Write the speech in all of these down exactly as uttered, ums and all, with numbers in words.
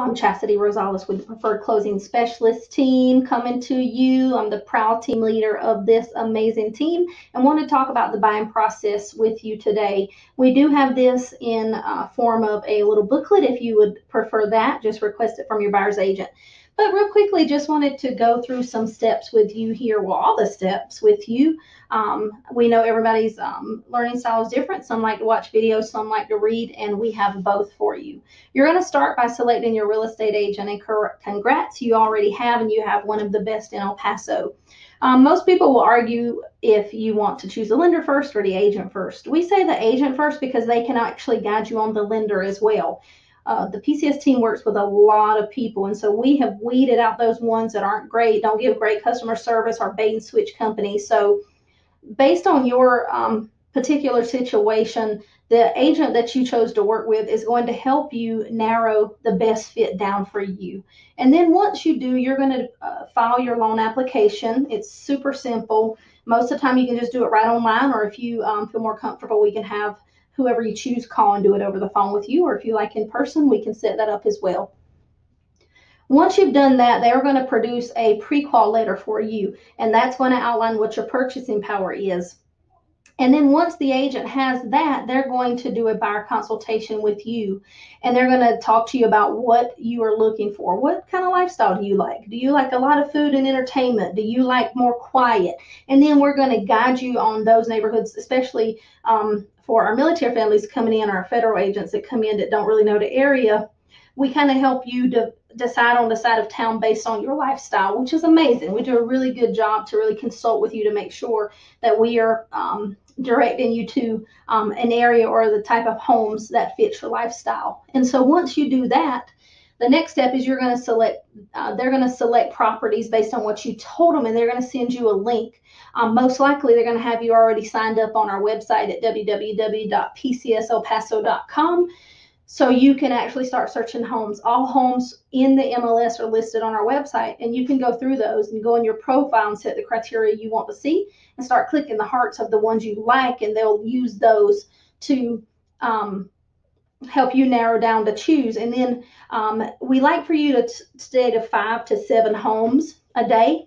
I'm Chasity Rosales with the Preferred Closing Specialist team coming to you. I'm the proud team leader of this amazing team and want to talk about the buying process with you today. We do have this in uh, form of a little booklet if you would prefer that. Just request it from your buyer's agent. But real quickly, just wanted to go through some steps with you here, well, all the steps with you. Um, we know everybody's um, learning style is different. Some like to watch videos, some like to read, and we have both for you. You're going to start by selecting your real estate agent, and congrats, you already have, and you have one of the best in El Paso. Um, most people will argue if you want to choose the lender first or the agent first. We say the agent first because they can actually guide you on the lender as well. Uh, the P C S team works with a lot of people, and so we have weeded out those ones that aren't great, don't give great customer service, or bait and switch companies. So based on your um, particular situation, the agent that you chose to work with is going to help you narrow the best fit down for you. And then once you do, you're going to uh, file your loan application. It's super simple. Most of the time you can just do it right online, or if you um, feel more comfortable, we can have whoever you choose call and do it over the phone with you, or if you like in person, we can set that up as well. Once you've done that, they're going to produce a pre-qual letter for you, and that's going to outline what your purchasing power is. And then once the agent has that, they're going to do a buyer consultation with you, and they're going to talk to you about what you are looking for. What kind of lifestyle do you like? Do you like a lot of food and entertainment? Do you like more quiet? And then we're going to guide you on those neighborhoods, especially um, for our military families coming in, our federal agents that come in that don't really know the area. We kind of help you to decide on the side of town based on your lifestyle, which is amazing. We do a really good job to really consult with you to make sure that we are um, directing you to um, an area or the type of homes that fit your lifestyle. And so once you do that, the next step is you're going to select, uh, they're going to select properties based on what you told them, and they're going to send you a link. Um, most likely, they're going to have you already signed up on our website at w w w dot p c s el paso dot com. So you can actually start searching homes. All homes in the M L S are listed on our website, and you can go through those and go in your profile and set the criteria you want to see and start clicking the hearts of the ones you like, and they'll use those to um, help you narrow down to choose. And then um, we like for you to stay to five to seven homes a day.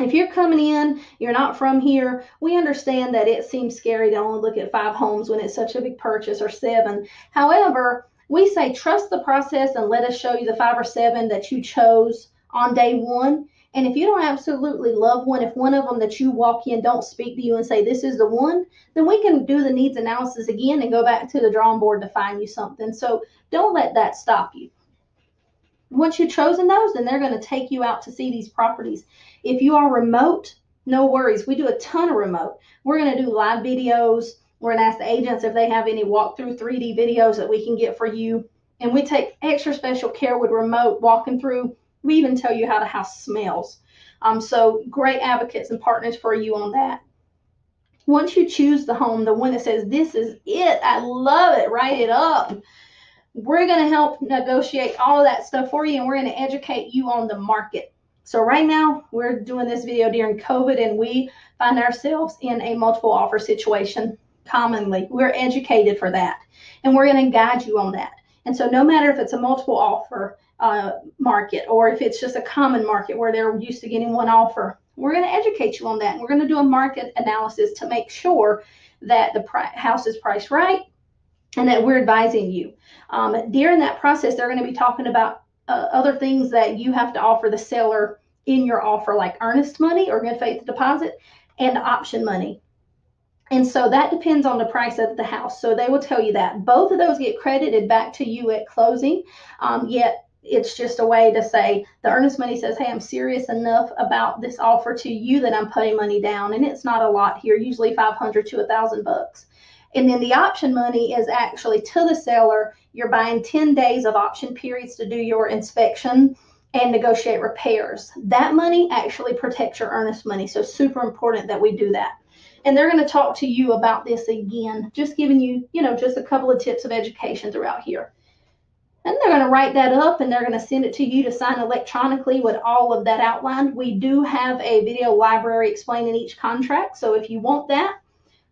If you're coming in, you're not from here, we understand that it seems scary to only look at five homes when it's such a big purchase, or seven. However, we say trust the process and let us show you the five or seven that you chose on day one. And if you don't absolutely love one, if one of them that you walk in don't speak to you and say, this is the one, then we can do the needs analysis again and go back to the drawing board to find you something. So don't let that stop you. Once you've chosen those, then they're going to take you out to see these properties. If you are remote, no worries. We do a ton of remote. We're going to do live videos. We're going to ask the agents if they have any walkthrough three D videos that we can get for you. And we take extra special care with remote walking through. We even tell you how the house smells. Um, so great advocates and partners for you on that. Once you choose the home, the one that says, this is it, I love it, write it up. We're going to help negotiate all of that stuff for you, and we're going to educate you on the market. So right now, we're doing this video during COVID, and we find ourselves in a multiple offer situation commonly. We're educated for that, and we're going to guide you on that. And so no matter if it's a multiple offer uh, market or if it's just a common market where they're used to getting one offer, we're going to educate you on that, and we're going to do a market analysis to make sure that the price, house is priced right, and that we're advising you. Um, during that process, they're going to be talking about uh, other things that you have to offer the seller in your offer, like earnest money or good faith deposit and option money. And so that depends on the price of the house. So they will tell you that. Both of those get credited back to you at closing, um, yet it's just a way to say the earnest money says, hey, I'm serious enough about this offer to you that I'm putting money down. And it's not a lot here, usually five hundred to a thousand bucks. And then the option money is actually to the seller. You're buying ten days of option periods to do your inspection and negotiate repairs. That money actually protects your earnest money. So super important that we do that. And they're going to talk to you about this again, just giving you, you know, just a couple of tips of education throughout here. And they're going to write that up, and they're going to send it to you to sign electronically with all of that outlined. We do have a video library explaining each contract. So if you want that,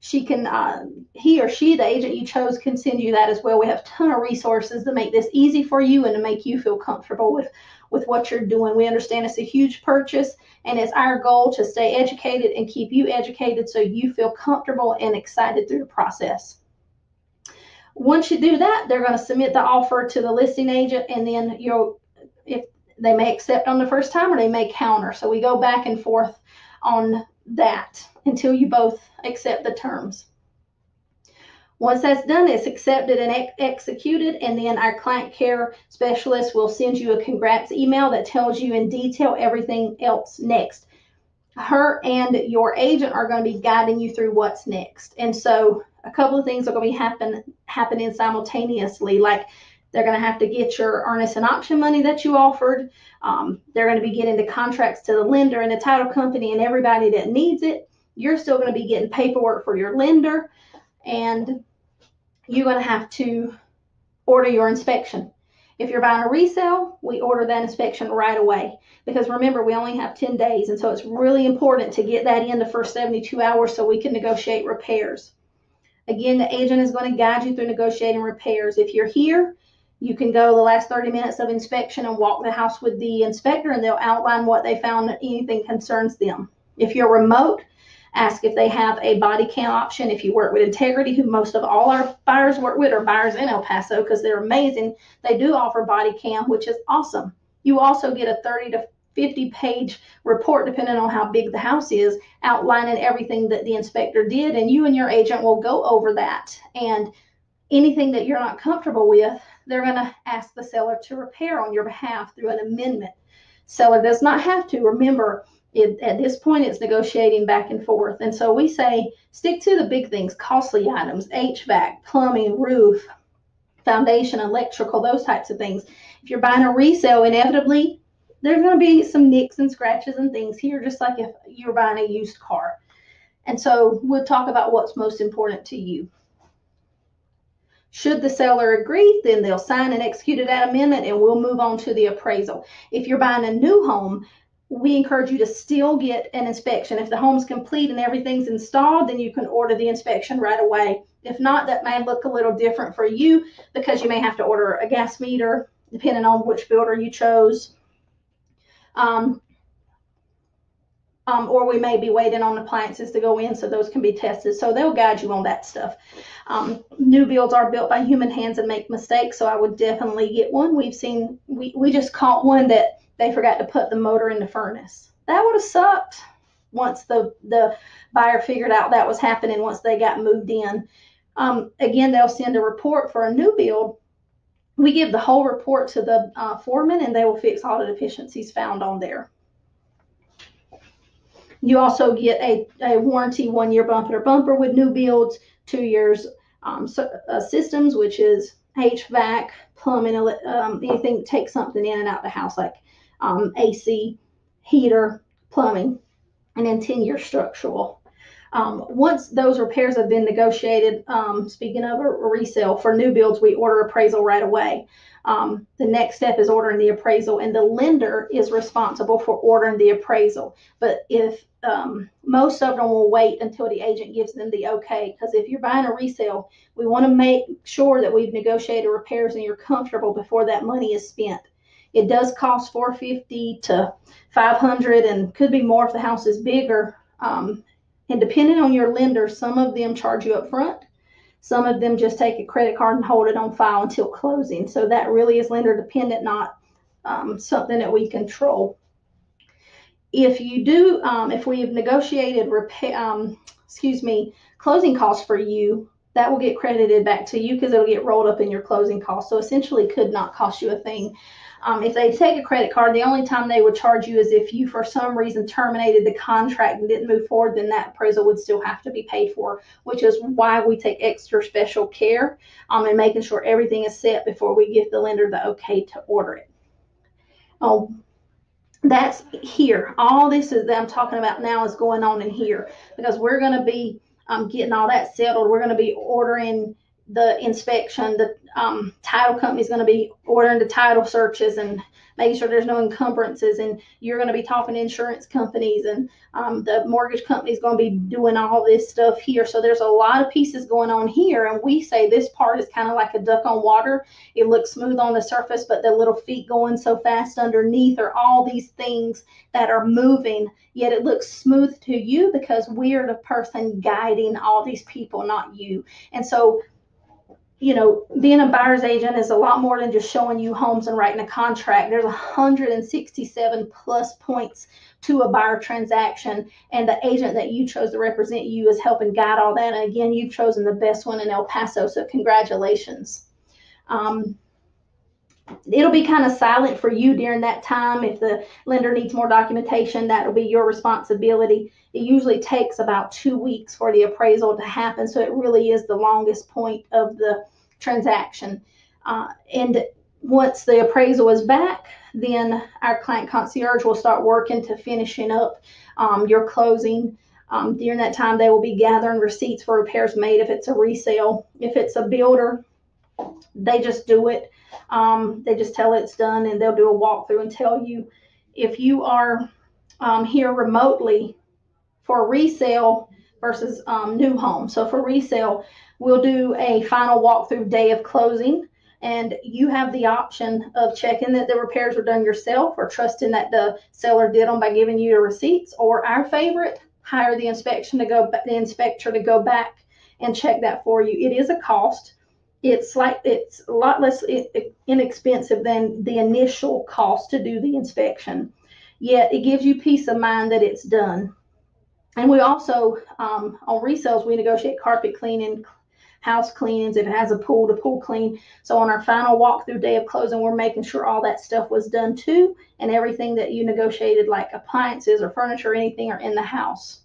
she can, uh, he or she, the agent you chose, can send you that as well. We have a ton of resources to make this easy for you and to make you feel comfortable with, with what you're doing. We understand it's a huge purchase, and it's our goal to stay educated and keep you educated so you feel comfortable and excited through the process. Once you do that, they're going to submit the offer to the listing agent, and then you'll, if they may accept on the first time or they may counter. So we go back and forth on that until you both accept the terms. Once that's done, it's accepted and ex executed, and then our client care specialist will send you a congrats email that tells you in detail everything else next. Her and your agent are going to be guiding you through what's next. And so a couple of things are going to be happen, happening simultaneously, like they're going to have to get your earnest and option money that you offered. Um, they're going to be getting the contracts to the lender and the title company and everybody that needs it. You're still going to be getting paperwork for your lender, and you're going to have to order your inspection. If you're buying a resale, we order that inspection right away, because remember, we only have ten days. And so it's really important to get that in the first seventy-two hours so we can negotiate repairs. Again, the agent is going to guide you through negotiating repairs. If you're here, you can go the last thirty minutes of inspection and walk the house with the inspector, and they'll outline what they found and anything concerns them. If you're remote, ask if they have a body cam option. If you work with Integrity, who most of all our buyers work with, are buyers in El Paso because they're amazing, they do offer body cam, which is awesome. You also get a thirty to fifty page report, depending on how big the house is, outlining everything that the inspector did, and you and your agent will go over that, and anything that you're not comfortable with, they're going to ask the seller to repair on your behalf through an amendment. Seller does not have to. Remember, it, at this point, it's negotiating back and forth. And so we say, stick to the big things, costly items, H V A C, plumbing, roof, foundation, electrical, those types of things. If you're buying a resale, inevitably, there's going to be some nicks and scratches and things here, just like if you're buying a used car. And so we'll talk about what's most important to you. Should the seller agree, then they'll sign and execute that amendment, and we'll move on to the appraisal. If you're buying a new home, we encourage you to still get an inspection. If the home's complete and everything's installed, then you can order the inspection right away. If not, that may look a little different for you, because you may have to order a gas meter, depending on which builder you chose. Um, Um, or we may be waiting on appliances to go in, so those can be tested. So they'll guide you on that stuff. Um, new builds are built by human hands and make mistakes, so I would definitely get one. We've seen, we, we just caught one that they forgot to put the motor in the furnace. That would have sucked once the, the buyer figured out that was happening once they got moved in. Um, again, they'll send a report for a new build. We give the whole report to the uh, foreman, and they will fix all the deficiencies found on there. You also get a, a warranty, one year bumper to bumper with new builds, two years um, so, uh, systems, which is H V A C, plumbing, um, anything that takes something in and out of the house, like um, A C, heater, plumbing, and then ten year structural. Um, once those repairs have been negotiated, um, speaking of a resale, for new builds, we order appraisal right away. Um, the next step is ordering the appraisal, and the lender is responsible for ordering the appraisal. But if um, most of them will wait until the agent gives them the okay, because if you're buying a resale, we want to make sure that we've negotiated repairs and you're comfortable before that money is spent. It does cost four hundred fifty dollars to five hundred dollars, and could be more if the house is bigger. Um, And depending on your lender, some of them charge you up front. Some of them just take a credit card and hold it on file until closing. So that really is lender dependent, not um, something that we control. If you do, um, if we have negotiated repair, um, excuse me, closing costs for you, that will get credited back to you because it'll get rolled up in your closing costs. So essentially could not cost you a thing. Um, if they take a credit card, the only time they would charge you is if you, for some reason, terminated the contract and didn't move forward, then that appraisal would still have to be paid for, which is why we take extra special care um, in making sure everything is set before we give the lender the okay to order it. Oh, that's here. All this is that I'm talking about now is going on in here, because we're going to be um, getting all that settled. We're going to be ordering the inspection, the um, title company is going to be ordering the title searches and making sure there's no encumbrances, and you're going to be talking to insurance companies, and um, the mortgage company is going to be doing all this stuff here. So there's a lot of pieces going on here, and we say this part is kind of like a duck on water. It looks smooth on the surface, but the little feet going so fast underneath are all these things that are moving, yet it looks smooth to you because we're the person guiding all these people, not you. And so you know, being a buyer's agent is a lot more than just showing you homes and writing a contract. There's one hundred sixty-seven plus points to a buyer transaction, and the agent that you chose to represent you is helping guide all that. And again, you've chosen the best one in El Paso, so congratulations. Um, it'll be kind of silent for you during that time. If the lender needs more documentation, that'll be your responsibility. It usually takes about two weeks for the appraisal to happen, so it really is the longest point of the transaction. Uh, and once the appraisal is back, then our client concierge will start working to finishing up um, your closing. Um, during that time, they will be gathering receipts for repairs made if it's a resale. If it's a builder, they just do it. Um, they just tell it's done, and they'll do a walkthrough and tell you. If you are um, here remotely for resale versus um, new home. So for resale, we'll do a final walkthrough day of closing, and you have the option of checking that the repairs were done yourself, or trusting that the seller did them by giving you the receipts, or our favorite, hire the inspection to go, the inspector to go back and check that for you. It is a cost. It's like it's a lot less inexpensive than the initial cost to do the inspection, yet it gives you peace of mind that it's done. And we also, um, on resales, we negotiate carpet cleaning, house cleanings. If it has a pool, to pool clean. So on our final walkthrough day of closing, we're making sure all that stuff was done too, and everything that you negotiated, like appliances or furniture or anything, are in the house.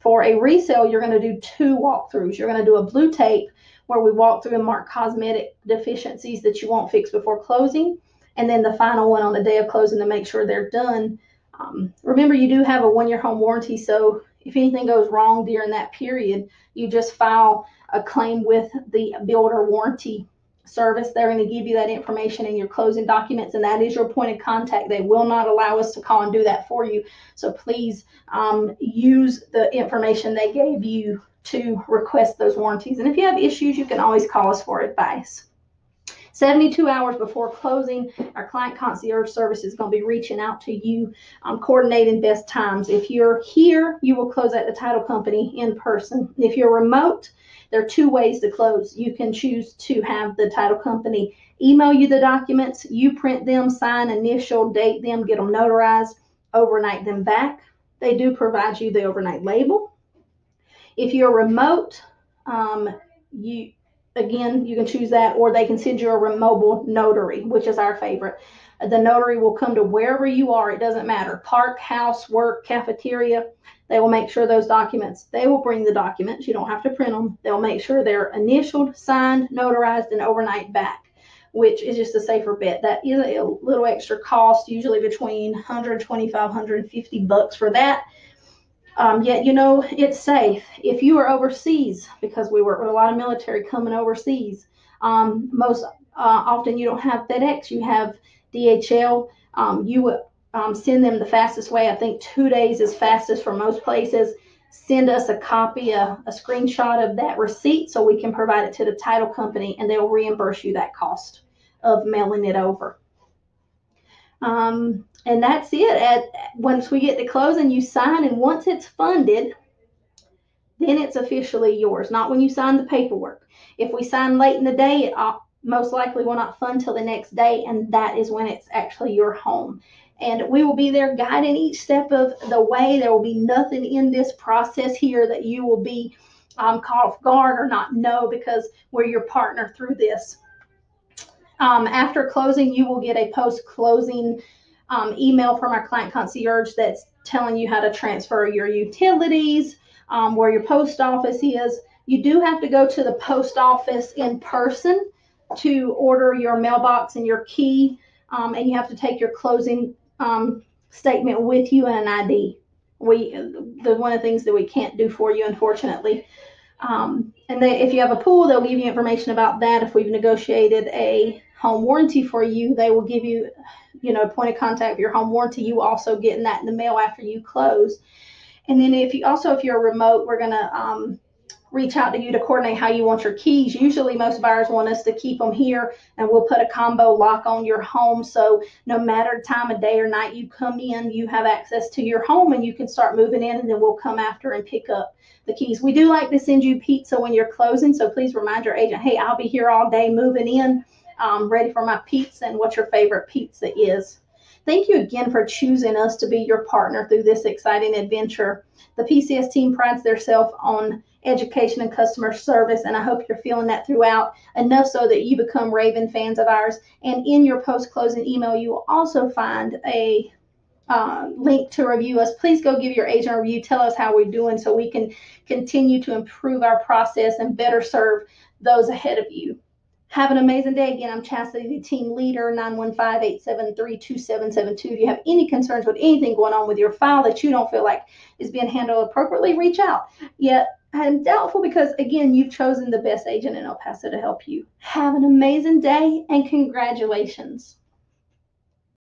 For a resale, you're going to do two walkthroughs. You're going to do a blue tape where we walk through and mark cosmetic deficiencies that you won't fix before closing, and then the final one on the day of closing to make sure they're done. Um, remember, you do have a one-year home warranty, so if anything goes wrong during that period, you just file a claim with the builder warranty service. They're going to give you that information in your closing documents, and that is your point of contact. They will not allow us to call and do that for you. So please um, use the information they gave you to request those warranties. And if you have issues, you can always call us for advice. seventy-two hours before closing, our client concierge service is going to be reaching out to you, um, coordinating best times. If you're here, you will close at the title company in person. If you're remote, there are two ways to close. You can choose to have the title company email you the documents. You print them, sign, initial, date them, get them notarized, overnight them back. They do provide you the overnight label. If you're remote, um, you... Again, you can choose that, or they can send you a remote notary, which is our favorite. The notary will come to wherever you are. It doesn't matter. Park, house, work, cafeteria. They will make sure those documents, they will bring the documents. You don't have to print them. They'll make sure they're initialed, signed, notarized, and overnight back, which is just a safer bet. That is a little extra cost, usually between one twenty-five, one fifty bucks for that. Um, yet, you know, it's safe. If you are overseas, because we work with a lot of military coming overseas, um, most uh, often you don't have FedEx, you have D H L. Um, you would um, send them the fastest way. I think two days is fastest for most places. Send us a copy, a, a screenshot of that receipt so we can provide it to the title company, and they'll reimburse you that cost of mailing it over. Um, And that's it. At, once we get to closing, you sign, and once it's funded, then it's officially yours, not when you sign the paperwork. If we sign late in the day, it most likely will not fund till the next day, and that is when it's actually your home. And we will be there guiding each step of the way. There will be nothing in this process here that you will be um, caught off guard or not know, because we're your partner through this. Um, after closing, you will get a post-closing Um, email from our client concierge that's telling you how to transfer your utilities, um, where your post office is. You do have to go to the post office in person to order your mailbox and your key, um, and you have to take your closing um, statement with you and an I D. We, the one of the things that we can't do for you, unfortunately. Um, and they, if you have a pool, they'll give you information about that. If we've negotiated a home warranty for you, they will give you, you know, point of contact for your home warranty. You also getting that in the mail after you close. And then if you also, if you're remote, we're going to um, reach out to you to coordinate how you want your keys. Usually most buyers want us to keep them here, and we'll put a combo lock on your home. So no matter time of day or night you come in, you have access to your home and you can start moving in, and then we'll come after and pick up the keys. We do like to send you pizza when you're closing. So please remind your agent, hey, I'll be here all day moving in. Um, ready for my pizza, and what your favorite pizza is. Thank you again for choosing us to be your partner through this exciting adventure. The P C S team prides themselves on education and customer service, and I hope you're feeling that throughout, enough so that you become raving fans of ours. And in your post-closing email, you will also find a uh, link to review us. Please go give your agent a review. Tell us how we're doing so we can continue to improve our process and better serve those ahead of you. Have an amazing day. Again, I'm Chasity, the team leader, nine one five, eight seven three, two seven seven two. If you have any concerns with anything going on with your file that you don't feel like is being handled appropriately, reach out. Yet, I'm doubtful because, again, you've chosen the best agent in El Paso to help you. Have an amazing day, and congratulations.